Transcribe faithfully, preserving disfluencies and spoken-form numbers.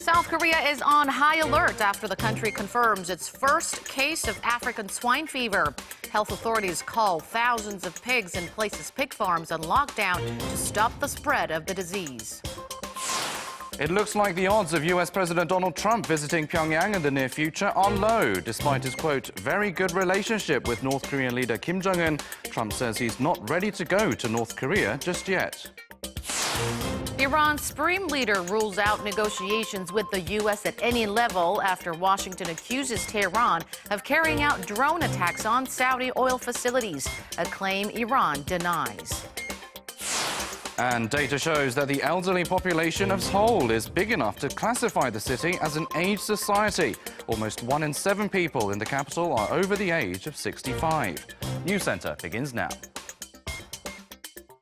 South Korea is on high alert after the country confirms its first case of African swine fever. Health authorities call thousands of pigs and places pig farms on lockdown to stop the spread of the disease. It looks like the odds of U S President Donald Trump visiting Pyongyang in the near future are low. Despite his, quote, very good relationship with North Korean leader Kim Jong-un, Trump says he's not ready to go to North Korea just yet. Iran's supreme leader rules out negotiations with the U S at any level after Washington accuses Tehran of carrying out drone attacks on Saudi oil facilities, a claim Iran denies. And data shows that the elderly population of Seoul is big enough to classify the city as an aged society. Almost one in seven people in the capital are over the age of sixty-five. News Center begins now.